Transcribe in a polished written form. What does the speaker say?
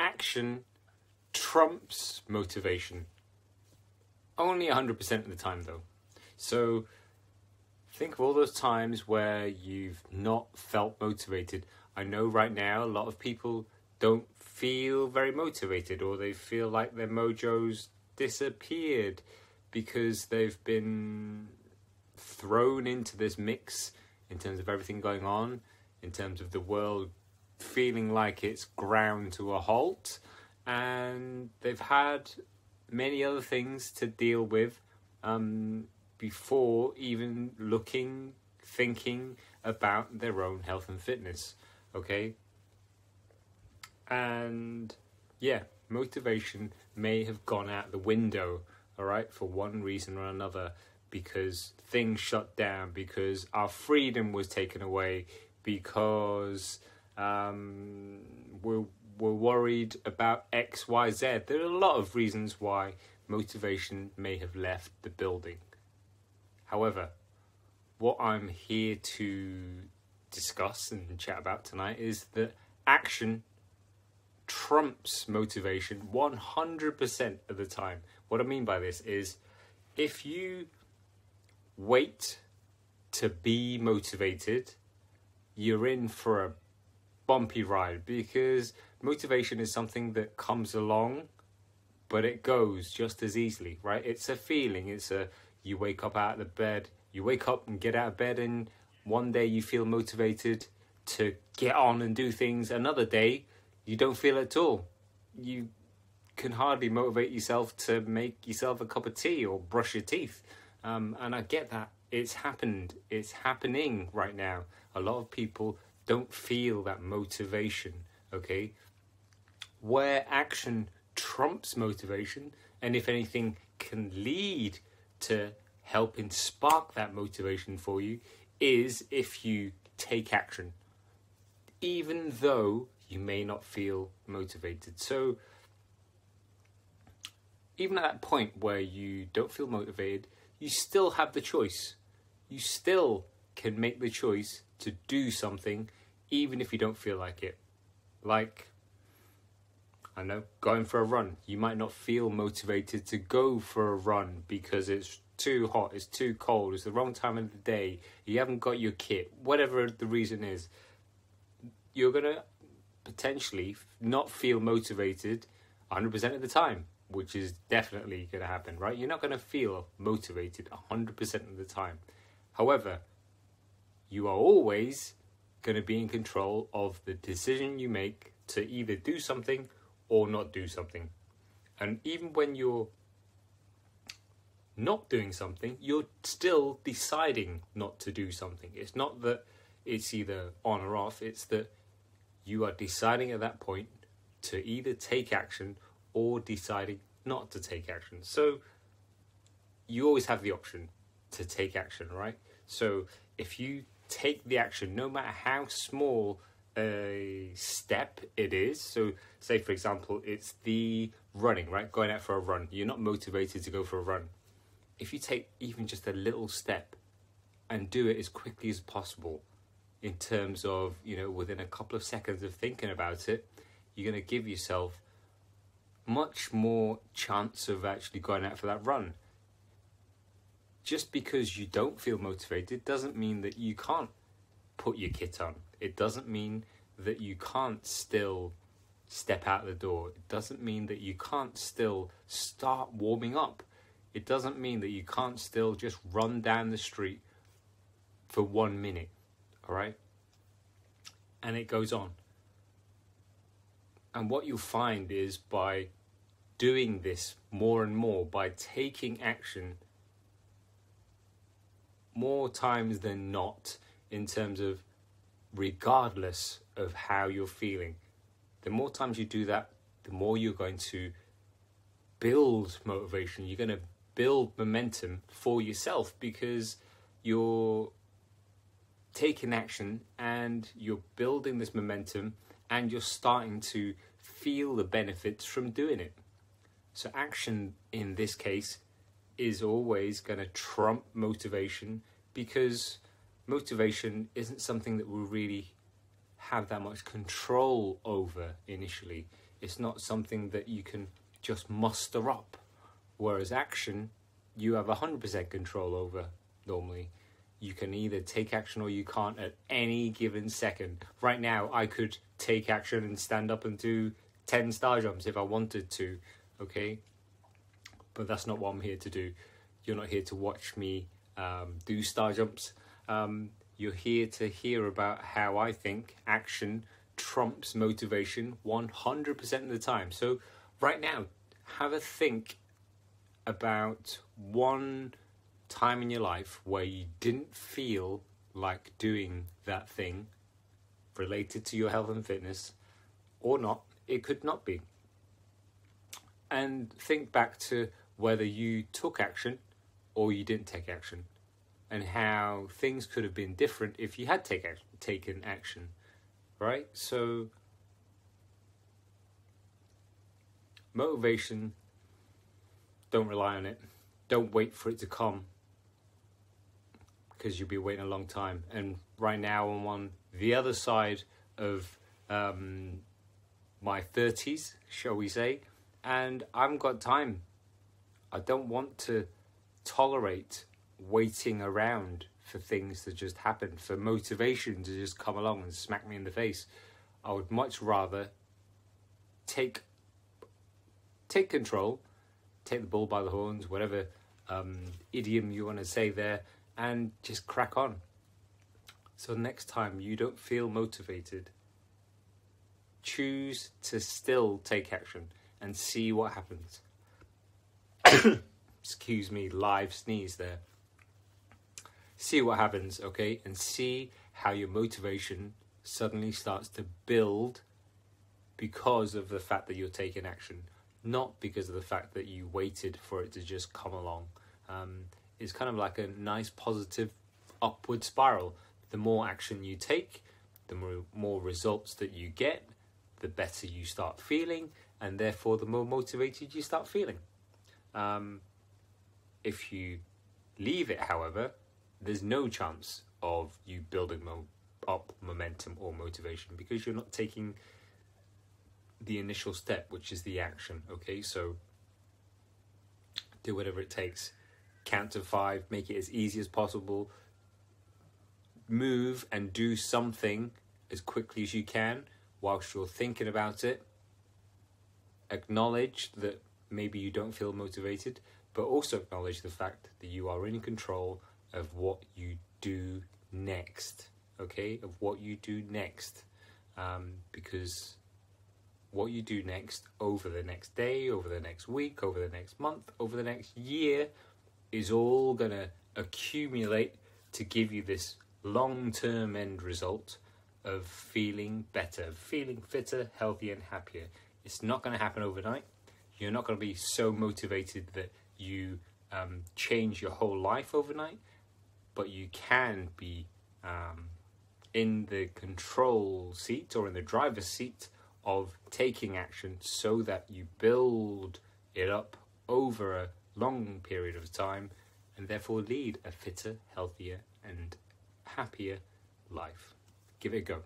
action trumps motivation. Only 100% of the time, though. So think of all those times where you've not felt motivated. I know right now a lot of people don't feel very motivated, or they feel like their mojo's disappeared because they've been thrown into this mix in terms of everything going on, in terms of the world feeling like it's ground to a halt, and they've had many other things to deal with before even thinking about their own health and fitness, okay? And yeah, motivation may have gone out the window, all right, for one reason or another, because things shut down, because our freedom was taken away, because we're worried about X, Y, Z. There are a lot of reasons why motivation may have left the building. However, what I'm here to discuss and chat about tonight is that action trumps motivation 100% of the time. What I mean by this is, if you wait to be motivated, you're in for a bumpy ride, because motivation is something that comes along but it goes just as easily, right? It's a feeling. You wake up out of the bed, you wake up and get out of bed, and one day you feel motivated to get on and do things. Another day you don't feel at all. You can hardly motivate yourself to make yourself a cup of tea or brush your teeth, and I get that. It's happened, it's happening right now. A lot of people don't feel that motivation, okay? Where action trumps motivation, and if anything can lead to helping spark that motivation for you, is if you take action, even though you may not feel motivated. So even at that point where you don't feel motivated, you still have the choice. You still can make the choice to do something, even if you don't feel like it. Like, I know, going for a run. You might not feel motivated to go for a run because it's too hot, it's too cold, it's the wrong time of the day, you haven't got your kit, whatever the reason is. You're gonna potentially not feel motivated 100% of the time, which is definitely gonna happen, right? You're not gonna feel motivated 100% of the time. However, you are always going to be in control of the decision you make to either do something or not do something. And even when you're not doing something, you're still deciding not to do something. It's not that it's either on or off, it's that you are deciding at that point to either take action or deciding not to take action. So you always have the option to take action, right? So if you take the action, no matter how small a step it is. So say, for example, it's the running, right? Going out for a run. You're not motivated to go for a run. If you take even just a little step and do it as quickly as possible, in terms of, you know, within a couple of seconds of thinking about it, you're going to give yourself much more chance of actually going out for that run. Just because you don't feel motivated doesn't mean that you can't put your kit on. It doesn't mean that you can't still step out the door. It doesn't mean that you can't still start warming up. It doesn't mean that you can't still just run down the street for 1 minute, all right? And it goes on. And what you'll find is, by doing this more and more, by taking action more times than not, in terms of regardless of how you're feeling, the more times you do that, the more you're going to build motivation. You're going to build momentum for yourself, because you're taking action and you're building this momentum and you're starting to feel the benefits from doing it. So action in this case is always going to trump motivation, because motivation isn't something that will really have that much control over initially. It's not something that you can just muster up, whereas action you have 100% control over normally. You can either take action or you can't at any given second. Right now, I could take action and stand up and do 10 star jumps if I wanted to, okay? But that's not what I'm here to do. You're not here to watch me do star jumps. You're here to hear about how I think action trumps motivation 100% of the time. So right now, have a think about one time in your life where you didn't feel like doing that thing related to your health and fitness, or not, it could not be. And think back to whether you took action or you didn't take action, and how things could have been different if you had taken action, right? So motivation, don't rely on it. Don't wait for it to come, because you'll be waiting a long time. And right now I'm on the other side of my 30s, shall we say, and I haven't got time. I don't want to tolerate waiting around for things to just happen, for motivation to just come along and smack me in the face. I would much rather take control, take the bull by the horns, whatever idiom you want to say there, and just crack on. So next time you don't feel motivated, choose to still take action and see what happens. Excuse me, live sneeze there. See what happens, okay? And see how your motivation suddenly starts to build because of the fact that you're taking action, not because of the fact that you waited for it to just come along. It's kind of like a nice positive upward spiral. The more action you take, the more results that you get, the better you start feeling, and therefore the more motivated you start feeling. If you leave it, however, there's no chance of you building up momentum or motivation, because you're not taking the initial step, which is the action, okay? So do whatever it takes. Count to 5, make it as easy as possible. Move and do something as quickly as you can whilst you're thinking about it. Acknowledge that maybe you don't feel motivated, but also acknowledge the fact that you are in control of what you do next, okay? Of what you do next, because what you do next over the next day, over the next week, over the next month, over the next year is all going to accumulate to give you this long-term end result of feeling better, feeling fitter, healthier and happier. It's not going to happen overnight. You're not going to be so motivated that you change your whole life overnight, but you can be in the control seat or in the driver's seat of taking action, so that you build it up over a long period of time and therefore lead a fitter, healthier and happier life. Give it a go.